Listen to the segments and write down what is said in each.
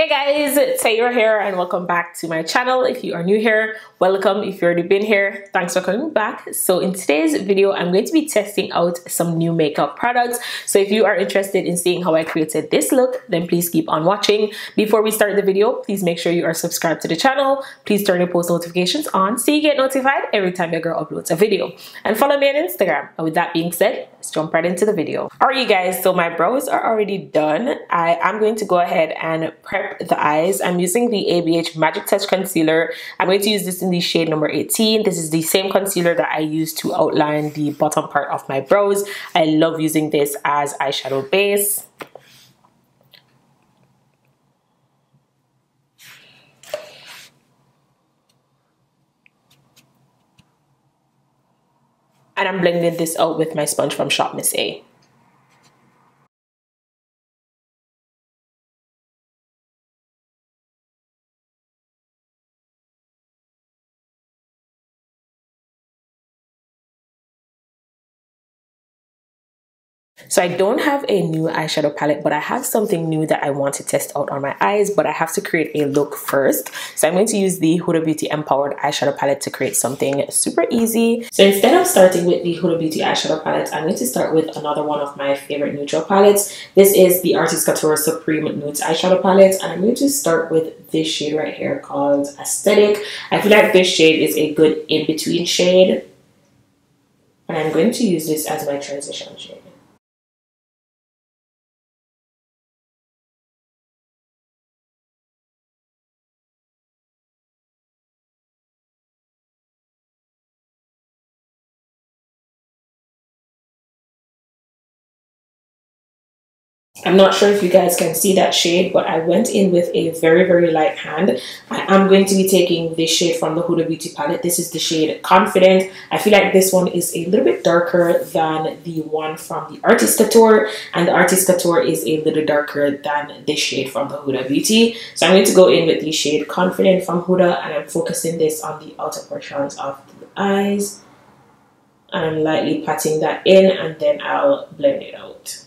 Hey guys, it's Sayra here and welcome back to my channel. If you are new here, welcome. If you've already been here, thanks for coming back. So in today's video, I'm going to be testing out some new makeup products. So if you are interested in seeing how I created this look, then please keep on watching. Before we start the video, please make sure you are subscribed to the channel. Please turn your post notifications on so you get notified every time your girl uploads a video. And follow me on Instagram. And with that being said, let's jump right into the video. All right, you guys, so my brows are already done. I am going to go ahead and prep the eyes. I'm using the ABH Magic Touch Concealer. I'm going to use this in the shade number 18. This is the same concealer that I use to outline the bottom part of my brows. I love using this as eyeshadow base. And I'm blending this out with my sponge from Shop Miss A. So I don't have a new eyeshadow palette, but I have something new that I want to test out on my eyes, but I have to create a look first. So I'm going to use the Huda Beauty Empowered eyeshadow palette to create something super easy. So instead of starting with the Huda Beauty eyeshadow palette, I'm going to start with another one of my favorite neutral palettes. This is the Artist Couture Supreme Nudes eyeshadow palette, and I'm going to start with this shade right here called Aesthetic. I feel like this shade is a good in-between shade, and I'm going to use this as my transition shade. I'm not sure if you guys can see that shade, but I went in with a very light hand. I am going to be taking this shade from the Huda Beauty palette. This is the shade Confident. I feel like this one is a little bit darker than the one from the Artist Couture, and the Artist Couture is a little darker than this shade from the Huda Beauty. So I'm going to go in with the shade Confident from Huda, and I'm focusing this on the outer portions of the eyes. And I'm lightly patting that in, and then I'll blend it out.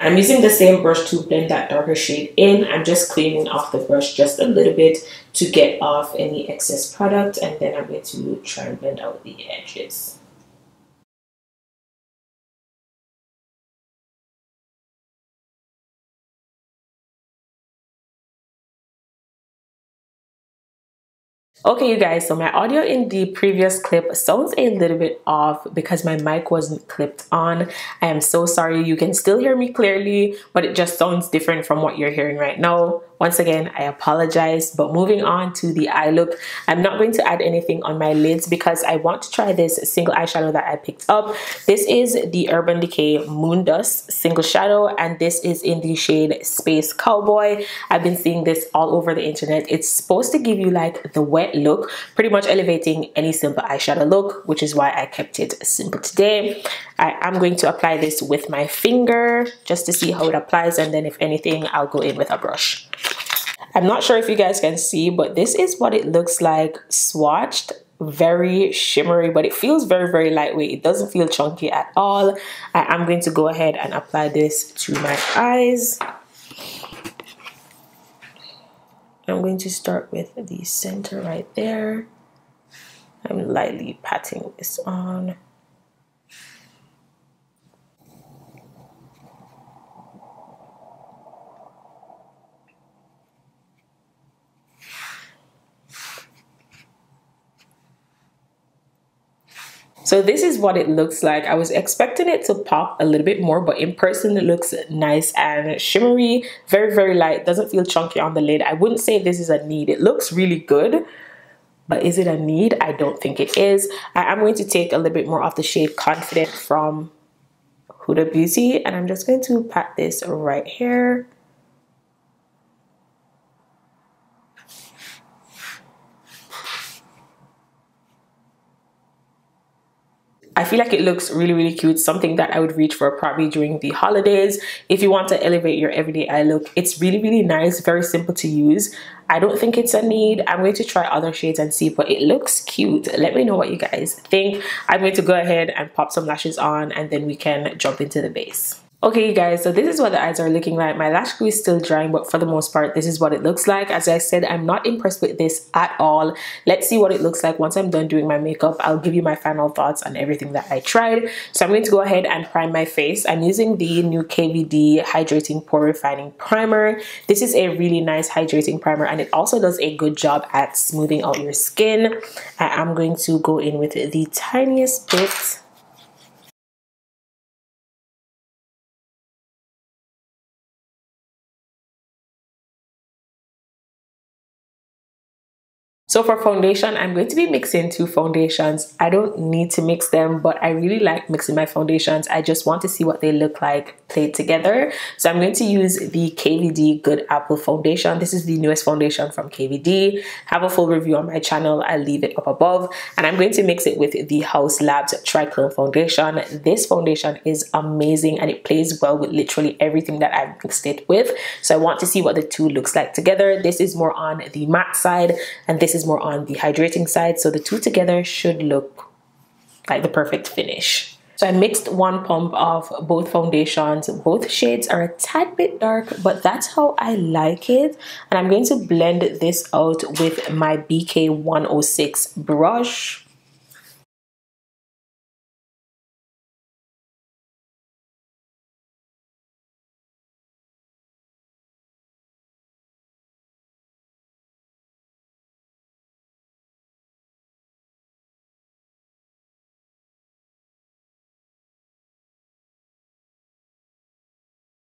I'm using the same brush to blend that darker shade in. I'm just cleaning off the brush just a little bit to get off any excess product, and then I'm going to try and blend out the edges. Okay, you guys, so my audio in the previous clip sounds a little bit off because my mic wasn't clipped on. I am so sorry. You can still hear me clearly, but it just sounds different from what you're hearing right now. Once again, I apologize, but moving on to the eye look, I'm not going to add anything on my lids because I want to try this single eyeshadow that I picked up. This is the Urban Decay Moon Dust single shadow, and this is in the shade Space Cowboy. I've been seeing this all over the internet. It's supposed to give you like the wet look, pretty much elevating any simple eyeshadow look, which is why I kept it simple today. I am going to apply this with my finger just to see how it applies, and then if anything, I'll go in with a brush. I'm not sure if you guys can see, but this is what it looks like swatched. Very shimmery, but it feels very lightweight. It doesn't feel chunky at all. I am going to go ahead and apply this to my eyes. I'm going to start with the center right there. I'm lightly patting this on. So this is what it looks like. I was expecting it to pop a little bit more, but in person it looks nice and shimmery, very light, doesn't feel chunky on the lid. I wouldn't say this is a need. It looks really good, but is it a need? I don't think it is. I am going to take a little bit more of the shade Confident from Huda Beauty, and I'm just going to pat this right here. I feel like it looks really, really cute. Something that I would reach for probably during the holidays. If you want to elevate your everyday eye look, it's really, really nice. Very simple to use. I don't think it's a need. I'm going to try other shades and see, but it looks cute. Let me know what you guys think. I'm going to go ahead and pop some lashes on, and then we can jump into the base. Okay, you guys, so this is what the eyes are looking like. My lash glue is still drying, but for the most part, this is what it looks like. As I said, I'm not impressed with this at all. Let's see what it looks like once I'm done doing my makeup. I'll give you my final thoughts on everything that I tried. So I'm going to go ahead and prime my face. I'm using the new KVD Hydrating Pore Refining Primer. This is a really nice hydrating primer, and it also does a good job at smoothing out your skin. I am going to go in with the tiniest bit. So for foundation, I'm going to be mixing two foundations. I don't need to mix them, but I really like mixing my foundations. I just want to see what they look like played together. So I'm going to use the KVD Good Apple Foundation. This is the newest foundation from KVD. Have a full review on my channel. I'll leave it up above. And I'm going to mix it with the Haus Labs Triclone Foundation. This foundation is amazing, and it plays well with literally everything that I've mixed it with. So I want to see what the two looks like together. This is more on the matte side, and this is more on the hydrating side, so the two together should look like the perfect finish. So I mixed one pump of both foundations. Both shades are a tad bit dark, but that's how I like it. And I'm going to blend this out with my BK106 brush.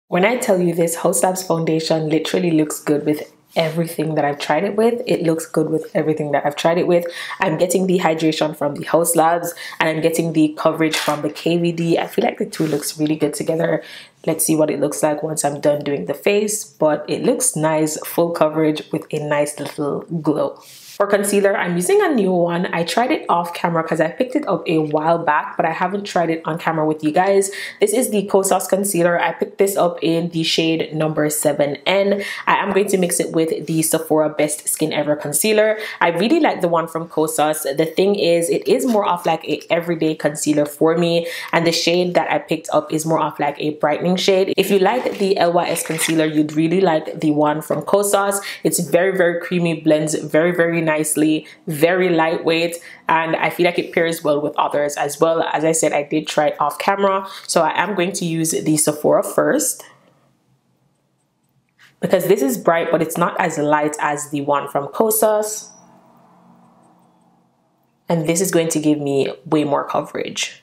When I tell you this, Haus Labs foundation literally looks good with everything that I've tried it with. It looks good with everything that I've tried it with. I'm getting the hydration from the Haus Labs, and I'm getting the coverage from the KVD. I feel like the two looks really good together. Let's see what it looks like once I'm done doing the face, but it looks nice, full coverage with a nice little glow. For concealer, I'm using a new one. I tried it off camera because I picked it up a while back, but I haven't tried it on camera with you guys. This is the Kosas concealer. I picked this up in the shade number 7N. I am going to mix it with the Sephora Best Skin Ever concealer. I really like the one from Kosas. The thing is, it is more of like an everyday concealer for me, and the shade that I picked up is more of like a brightening shade. If you like the LYS concealer, you'd really like the one from Kosas. It's very, very creamy, blends very, very nicely, very lightweight, and I feel like it pairs well with others as well. As I said, I did try it off camera, so I am going to use the Sephora first, because this is bright, but it's not as light as the one from Kosas, and this is going to give me way more coverage.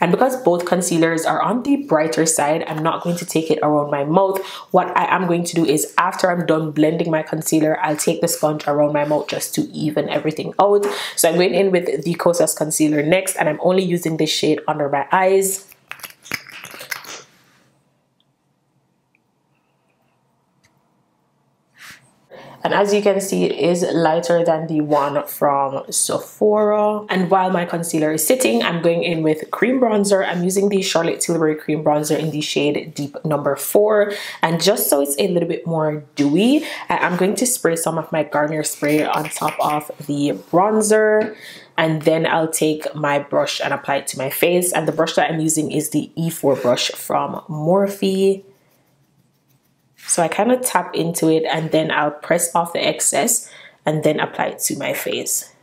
And because both concealers are on the brighter side, I'm not going to take it around my mouth. What I am going to do is, after I'm done blending my concealer, I'll take the sponge around my mouth just to even everything out. So I'm going in with the Kosas concealer next, and I'm only using this shade under my eyes. And as you can see, it is lighter than the one from Sephora. And while my concealer is sitting, I'm going in with cream bronzer. I'm using the Charlotte Tilbury cream bronzer in the shade Deep number 4. And just so it's a little bit more dewy, I'm going to spray some of my Garnier spray on top of the bronzer. And then I'll take my brush and apply it to my face. And the brush that I'm using is the E4 brush from Morphe. So I kind of tap into it, and then I'll press off the excess and then apply it to my face.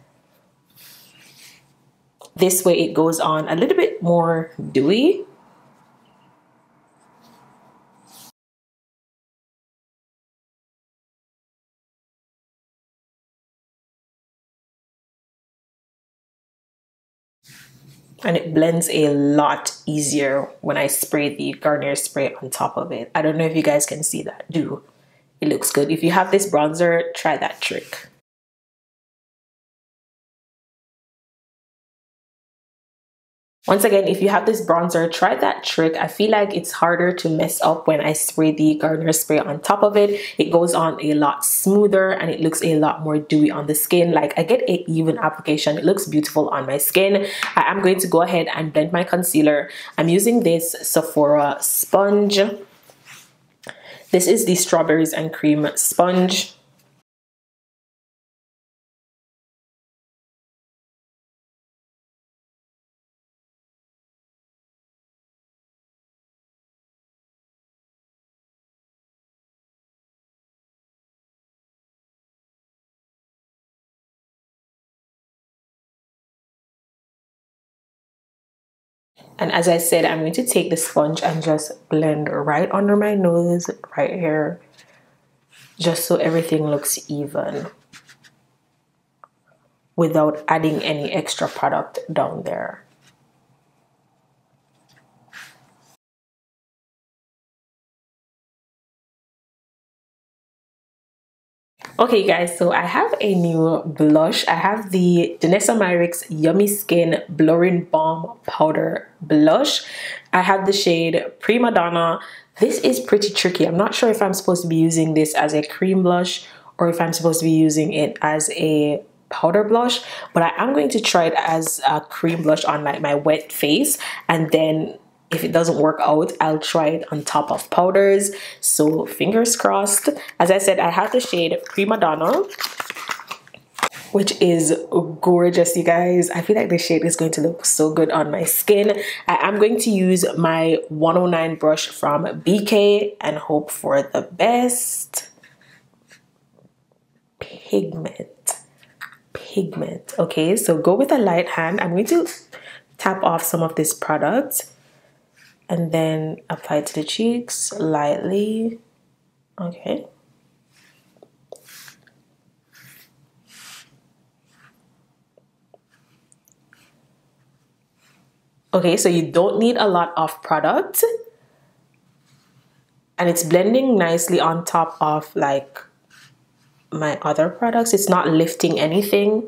This way it goes on a little bit more dewy. And it blends a lot easier when I spray the Garnier spray on top of it. I don't know if you guys can see that. Do it looks good. If you have this bronzer, try that trick. Once again, if you have this bronzer, try that trick. I feel like it's harder to mess up when I spray the Garnier spray on top of it. It goes on a lot smoother and it looks a lot more dewy on the skin. Like, I get an even application. It looks beautiful on my skin. I am going to go ahead and blend my concealer. I'm using this Sephora sponge. This is the Strawberries and Cream sponge. And as I said, I'm going to take the sponge and just blend right under my nose, right here, just so everything looks even without adding any extra product down there. Okay guys, so I have a new blush. I have the Danessa Myricks Yummy Skin Blurring Balm Powder Blush. I have the shade Prima Donna. This is pretty tricky. I'm not sure if I'm supposed to be using this as a cream blush or if I'm supposed to be using it as a powder blush, but I am going to try it as a cream blush on like my wet face, and then if it doesn't work out, I'll try it on top of powders. So fingers crossed. As I said, I have the shade Prima Donna, which is gorgeous, you guys. I feel like this shade is going to look so good on my skin. I am going to use my 109 brush from BK and hope for the best. Pigment. Okay, so go with a light hand. I'm going to tap off some of this product and then apply it to the cheeks lightly. Okay. Okay, so you don't need a lot of product. And it's blending nicely on top of like my other products. It's not lifting anything.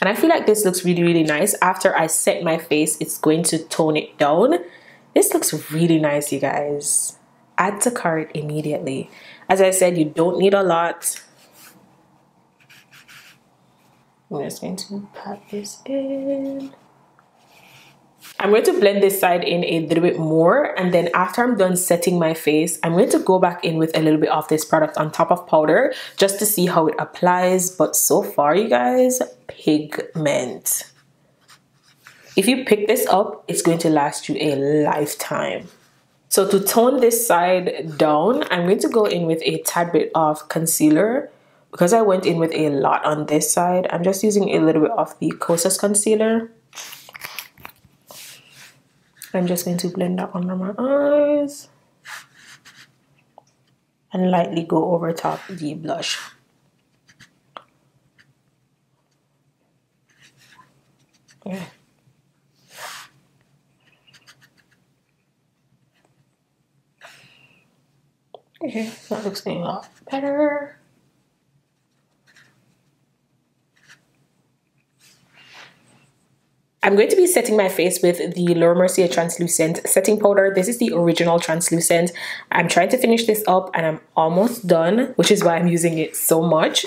And I feel like this looks really, really nice. After I set my face, it's going to tone it down. This looks really nice, you guys. Add to cart immediately. As I said, you don't need a lot. I'm just going to pat this in. I'm going to blend this side in a little bit more, and then after I'm done setting my face, I'm going to go back in with a little bit of this product on top of powder just to see how it applies. But so far, you guys, pigment. If you pick this up, it's going to last you a lifetime. So to tone this side down, I'm going to go in with a tad bit of concealer. Because I went in with a lot on this side, I'm just using a little bit of the Kosas concealer. I'm just going to blend that under my eyes and lightly go over top the blush. Yeah. Okay, that looks a lot better. I'm going to be setting my face with the Laura Mercier Translucent Setting Powder. This is the original translucent. I'm trying to finish this up and I'm almost done, which is why I'm using it so much.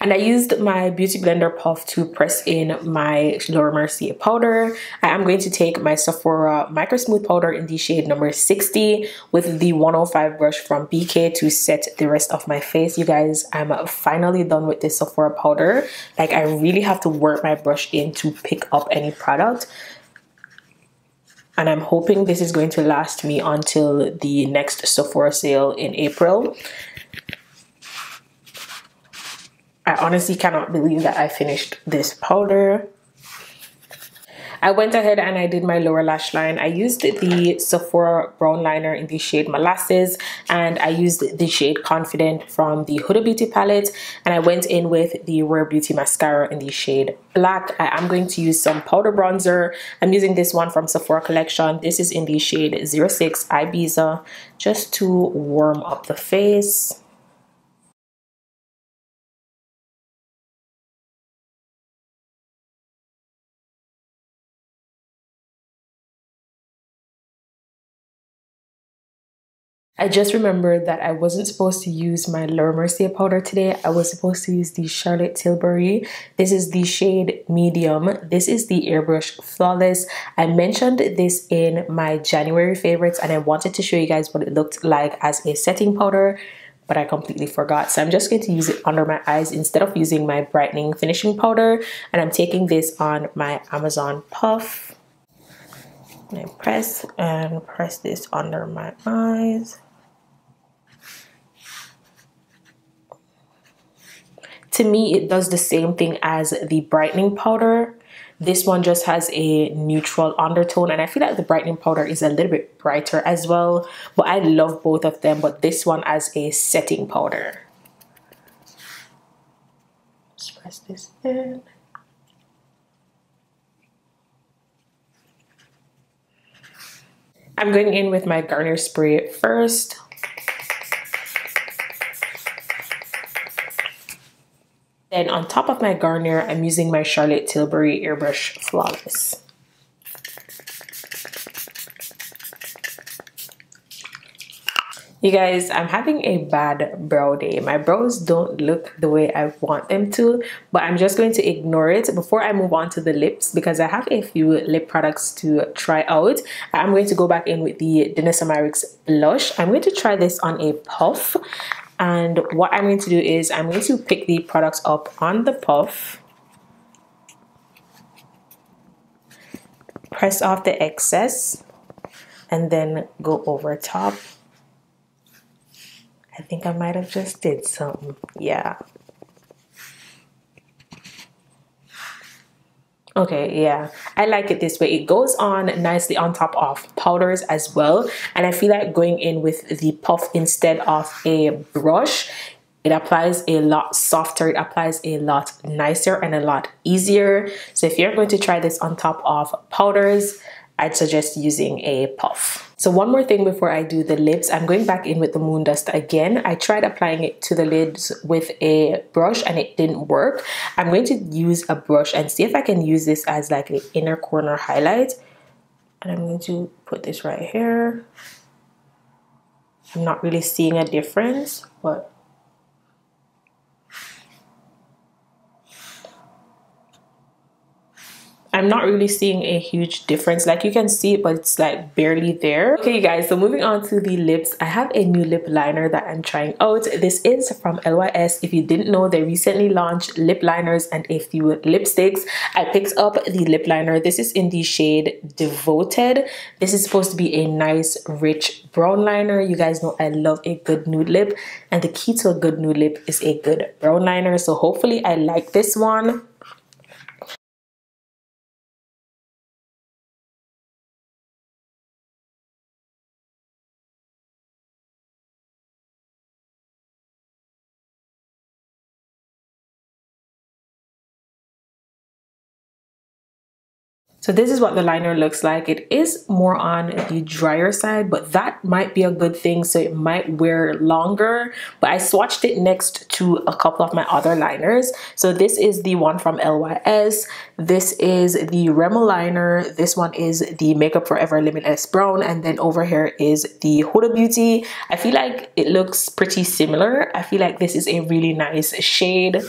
And I used my Beauty Blender Puff to press in my Laura Mercier powder. I am going to take my Sephora Micro Smooth Powder in the shade number 60 with the 105 brush from BK to set the rest of my face. You guys, I'm finally done with this Sephora powder. Like, I really have to work my brush in to pick up any product. And I'm hoping this is going to last me until the next Sephora sale in April. I honestly cannot believe that I finished this powder. I went ahead and I did my lower lash line. I used the Sephora brown liner in the shade Molasses, and I used the shade Confident from the Huda Beauty palette, and I went in with the Rare Beauty mascara in the shade Black. I am going to use some powder bronzer. I'm using this one from Sephora Collection. This is in the shade 06 Ibiza, just to warm up the face. I just remembered that I wasn't supposed to use my Laura Mercier powder today. I was supposed to use the Charlotte Tilbury. This is the shade Medium. This is the Airbrush Flawless. I mentioned this in my January favorites, and I wanted to show you guys what it looked like as a setting powder, but I completely forgot. So I'm just going to use it under my eyes instead of using my brightening finishing powder. And I'm taking this on my Amazon Puff. I press and press this under my eyes. To me, it does the same thing as the brightening powder. This one just has a neutral undertone, and I feel like the brightening powder is a little bit brighter as well, but I love both of them, but this one as a setting powder. Just press this in. I'm going in with my Garnier spray first. Then on top of my Garnier, I'm using my Charlotte Tilbury Airbrush Flawless. You guys, I'm having a bad brow day. My brows don't look the way I want them to, but I'm just going to ignore it. Before I move on to the lips, because I have a few lip products to try out, I'm going to go back in with the Danessa Myricks blush. I'm going to try this on a puff. And what I'm going to do is I'm going to pick the products up on the puff, press off the excess, and then go over top. I think I might have just did something. Yeah. Okay, yeah, I like it this way. It goes on nicely on top of powders as well. And I feel like going in with the puff instead of a brush, it applies a lot softer, it applies a lot nicer and a lot easier. So if you're going to try this on top of powders, I'd suggest using a puff. So one more thing before I do the lips, I'm going back in with the Moon Dust again. I tried applying it to the lids with a brush and it didn't work. I'm going to use a brush and see if I can use this as like an inner corner highlight. And I'm going to put this right here. I'm not really seeing a difference, but I'm not really seeing a huge difference. Like you can see it, but it's like barely there. Okay, you guys, so moving on to the lips. I have a new lip liner that I'm trying out. This is from LYS. If you didn't know, they recently launched lip liners and a few lipsticks. I picked up the lip liner. This is in the shade Devoted. This is supposed to be a nice, rich brown liner. You guys know I love a good nude lip, and the key to a good nude lip is a good brown liner. So hopefully I like this one. So this is what the liner looks like. It is more on the drier side, but that might be a good thing, so it might wear longer. But I swatched it next to a couple of my other liners. So this is the one from LYS. This is the Rimmel liner. This one is the Makeup Forever Limitless Brown. And then over here is the Huda Beauty. I feel like it looks pretty similar. I feel like this is a really nice shade.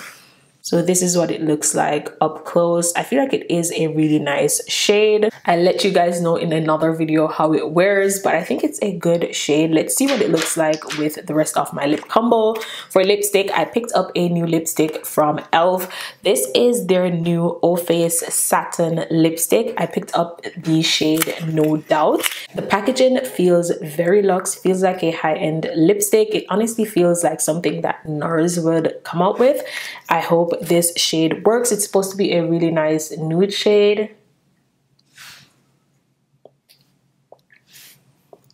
So this is what it looks like up close. I feel like it is a really nice shade. I'll let you guys know in another video how it wears, but I think it's a good shade. Let's see what it looks like with the rest of my lip combo. For lipstick, I picked up a new lipstick from e.l.f. This is their new O-Face Satin lipstick. I picked up the shade No Doubt. The packaging feels very luxe, feels like a high-end lipstick. It honestly feels like something that NARS would come out with. I hope this shade works. It's supposed to be a really nice nude shade.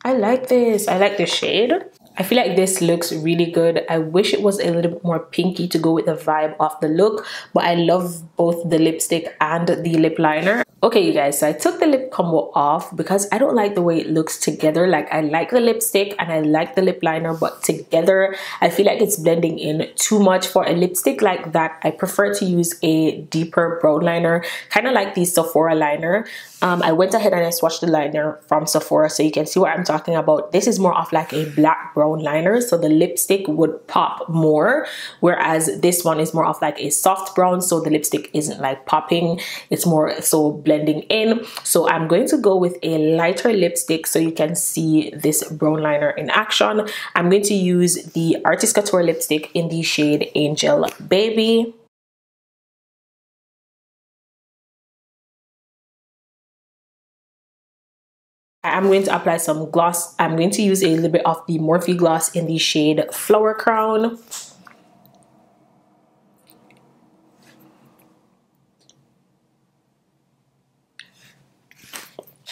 I like this. I like the shade. I feel like this looks really good. I wish it was a little bit more pinky to go with the vibe of the look, but I love both the lipstick and the lip liner. Okay, you guys, so I took the lip combo off because I don't like the way it looks together. Like, I like the lipstick and I like the lip liner, but together I feel like it's blending in too much. For a lipstick like that, I prefer to use a deeper brow liner, kind of like the Sephora liner. I went ahead and I swatched the liner from Sephora so you can see what I'm talking about. This is more of like a black brown liner, so the lipstick would pop more, whereas this one is more of like a soft brown, so the lipstick isn't like popping, it's more so blending in. So I'm going to go with a lighter lipstick so you can see this brown liner in action. I'm going to use the Artist Couture lipstick in the shade Angel Baby. I'm going to apply some gloss. I'm going to use a little bit of the Morphe gloss in the shade Flower Crown.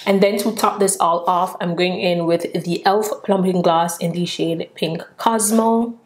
And then to top this all off, I'm going in with the e.l.f. Plumping Gloss in the shade Pink Cosmo.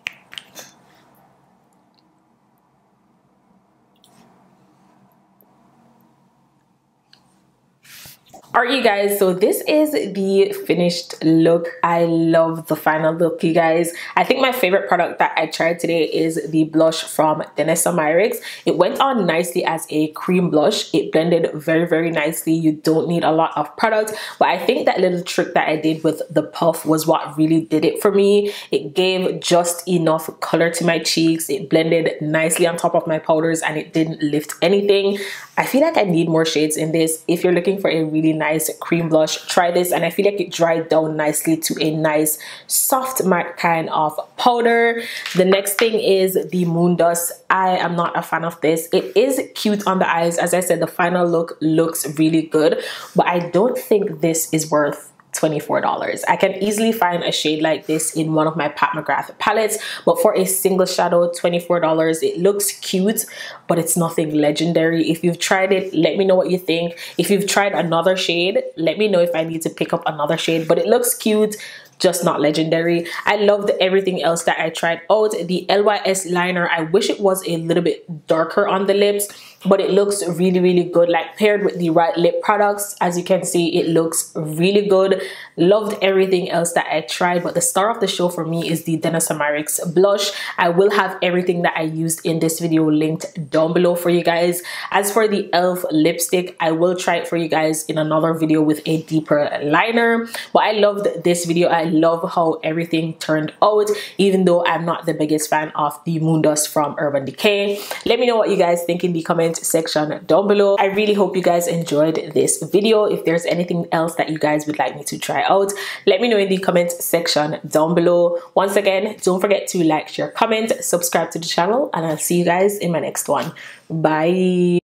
Alright, you guys, so this is the finished look. I love the final look, you guys. I think my favorite product that I tried today is the blush from Danessa Myricks. It went on nicely as a cream blush. It blended very, very nicely. You don't need a lot of product, but I think that little trick that I did with the puff was what really did it for me. It gave just enough color to my cheeks. It blended nicely on top of my powders and it didn't lift anything. I feel like I need more shades in this. If you're looking for a really nice cream blush, try this, and I feel like it dried down nicely to a nice soft matte kind of powder. The next thing is the moon dust. I am not a fan of this. It is cute on the eyes. As I said, the final look looks really good, but I don't think this is worth $24. I can easily find a shade like this in one of my Pat McGrath palettes, but for a single shadow, $24, it looks cute, but it's nothing legendary. If you've tried it, let me know what you think. If you've tried another shade, let me know if I need to pick up another shade, but it looks cute, just not legendary. I loved everything else that I tried out. The LYS liner, I wish it was a little bit darker on the lips, but it looks really, really good. Like, paired with the right lip products, as you can see, it looks really good. Loved everything else that I tried, but the star of the show for me is the Danessa Myricks blush. I will have everything that I used in this video linked down below for you guys. As for the e.l.f. lipstick, I will try it for you guys in another video with a deeper liner, but I loved this video. I love how everything turned out, even though I'm not the biggest fan of the moon dust from Urban Decay. Let me know what you guys think in the comment section down below. I really hope you guys enjoyed this video. If there's anything else that you guys would like me to try out, let me know in the comment section down below. Once again, don't forget to like, share, comment, subscribe to the channel, and I'll see you guys in my next one. Bye.